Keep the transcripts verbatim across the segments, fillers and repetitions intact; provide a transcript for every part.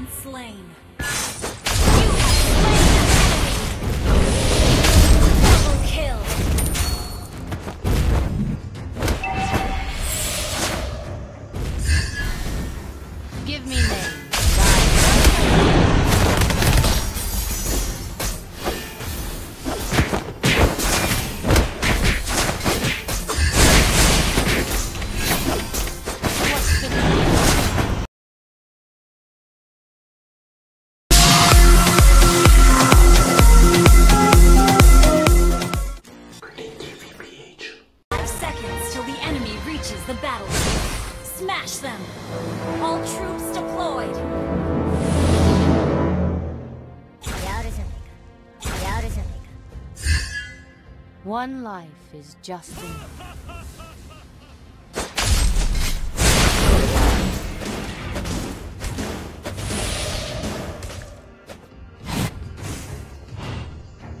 been slain. You have slain an enemy. Double kill. Give me name. One life is just enough.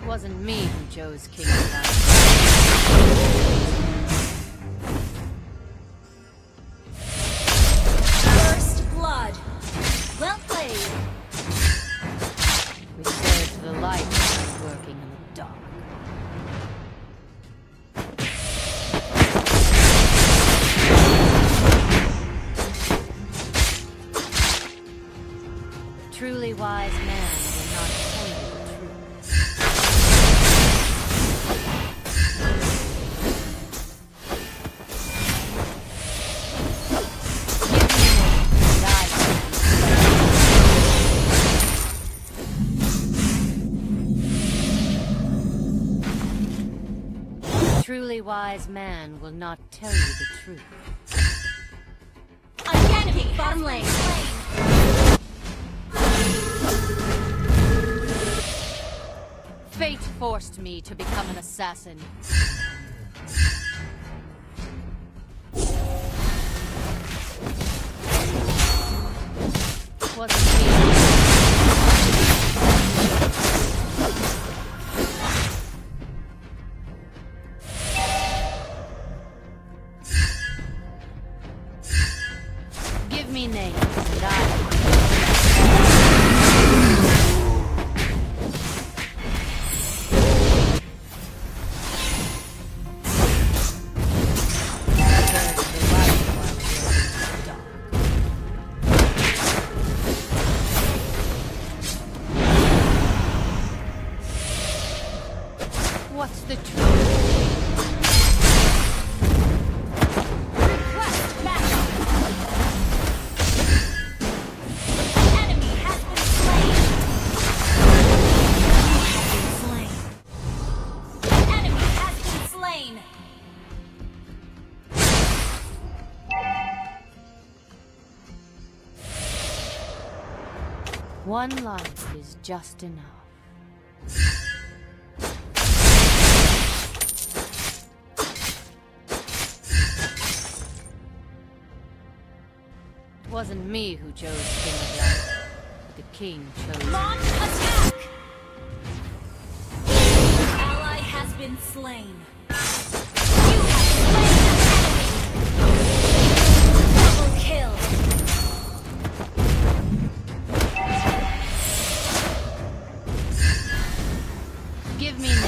It wasn't me who chose King of Life. First blood. Well played. We served the light that was working in the dark. Truly wise man will not tell you the truth. Truly wise man will not tell you the truth. An enemy, bottom lane. Fate forced me to become an assassin. Wasn't me. Give me names and I... One life is just enough. It wasn't me who chose King of Life, but the king chose me. Launch attack! An ally has been slain. You have slain an enemy. Double kill. Give me names.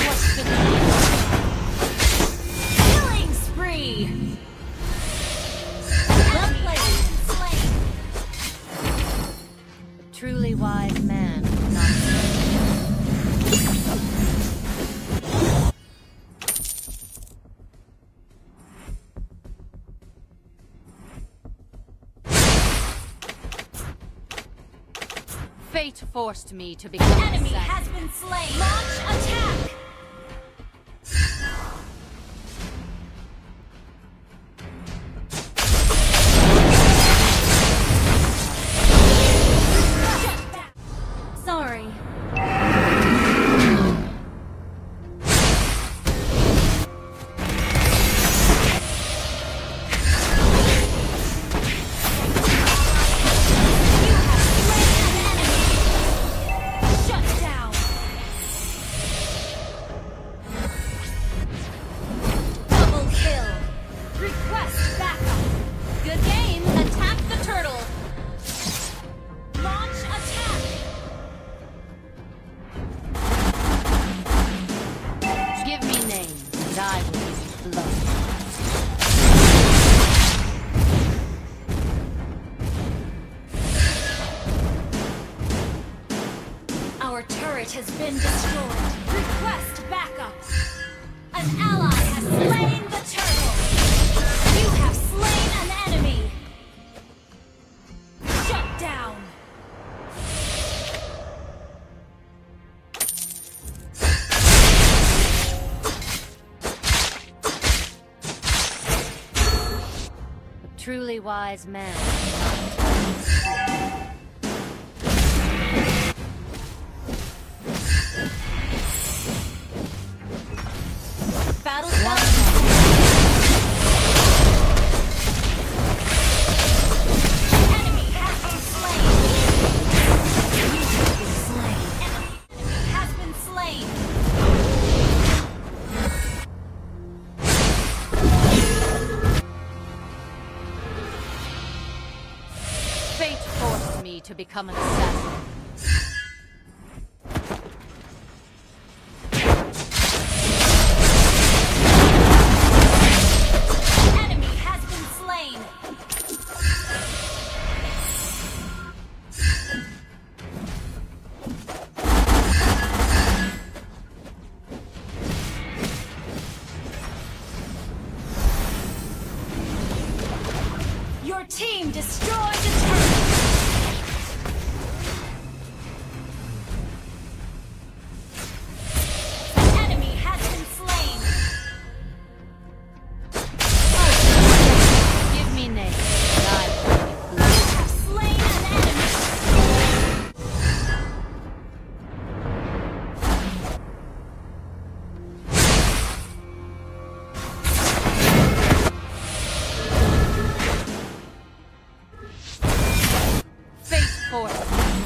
What's the name? Killing spree. Well played. A truly wise man would not slay. Fate forced me to become an enemy. Has been slain. Launch attack. Sorry. Shut down! turret has been destroyed. Request backup. An ally has slain the turtle. You have slain an enemy. Shut down. A truly wise man. Fate forced me to become an assassin. Your team destroyed the turret! An enemy has been slain! Oh, give me name, and I will be blue. You have slain an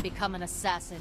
become an assassin.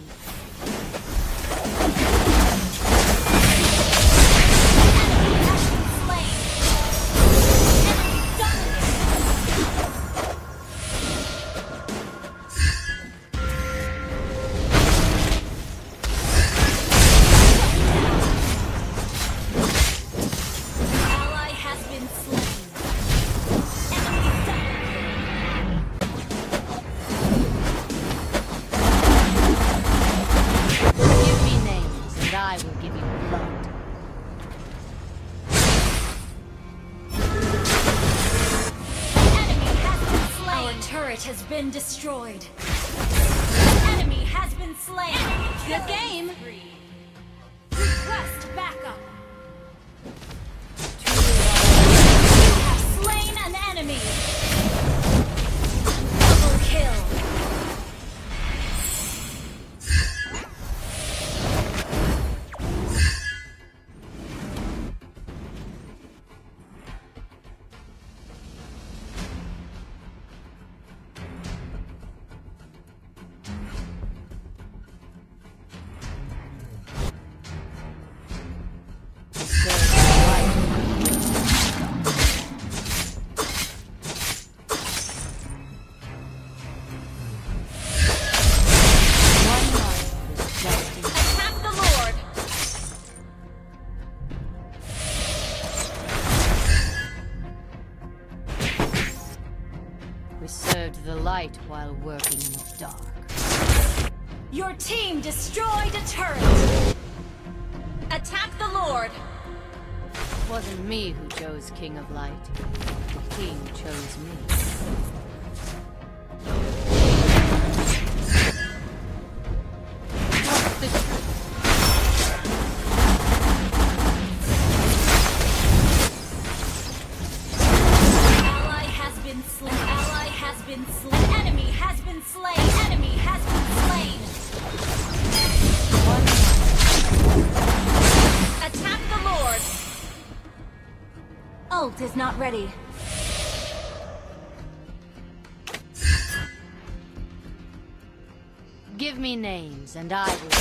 Has been destroyed. An enemy has been slain. The game. Request backup. You have slain an enemy. Double kill. Served the light while working in the dark. Your team destroyed a turret! Attack the Lord! It wasn't me who chose King of Light. The King chose me. An enemy has been slain. An enemy has been slain. What? Attack the Lord. Ult is not ready. Give me names and I will.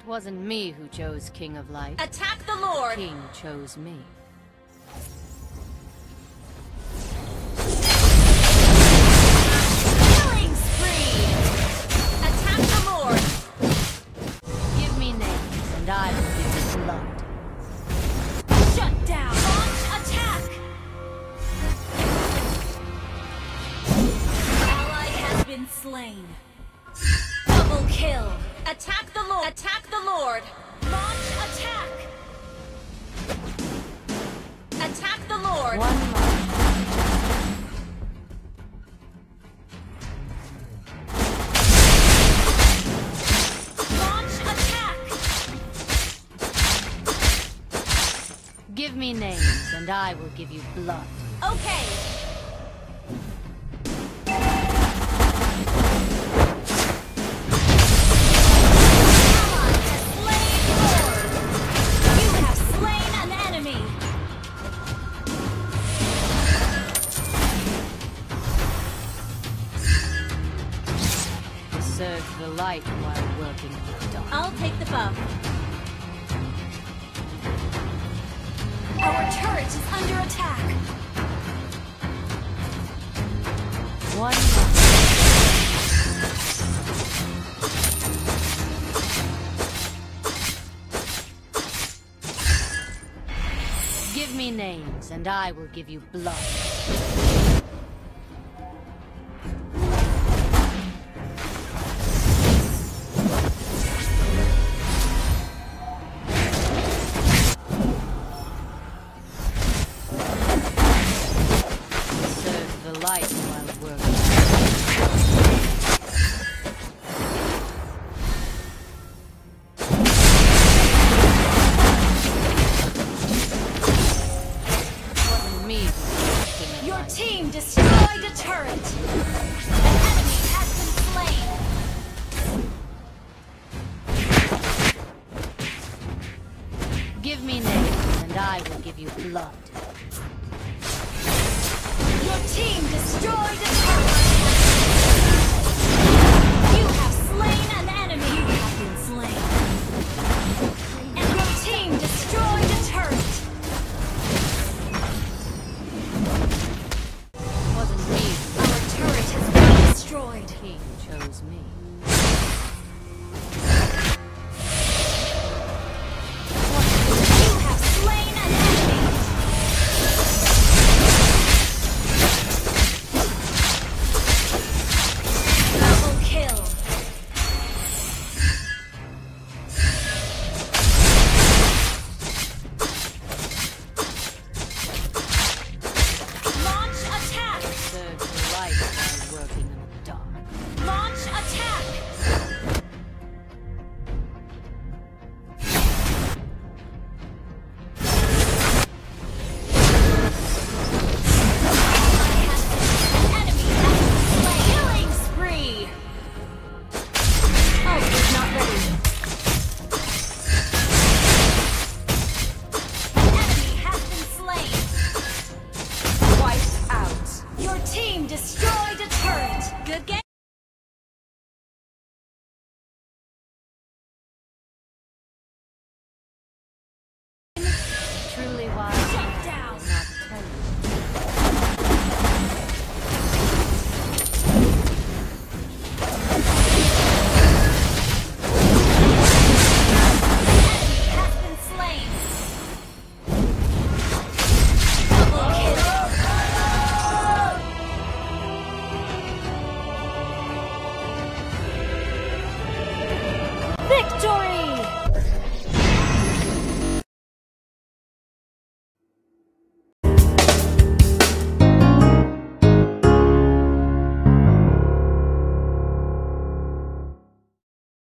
It wasn't me who chose King of Light. Attack the Lord! The King chose me. Killing spree! Attack the Lord! Give me names and I will give you blood. Shut down! slain. Double kill. Attack the Lord. Attack the Lord. Launch attack. Attack the Lord. One more. Launch attack. Give me names and I will give you blood. Okay. Serve the light while working in the dark. I'll take the buff. Our turret is under attack. One more. Give me names, and I will give you blood. Give me names, and I will give you blood. Your team destroyed a tower! You have slain an enemy! You have been slain.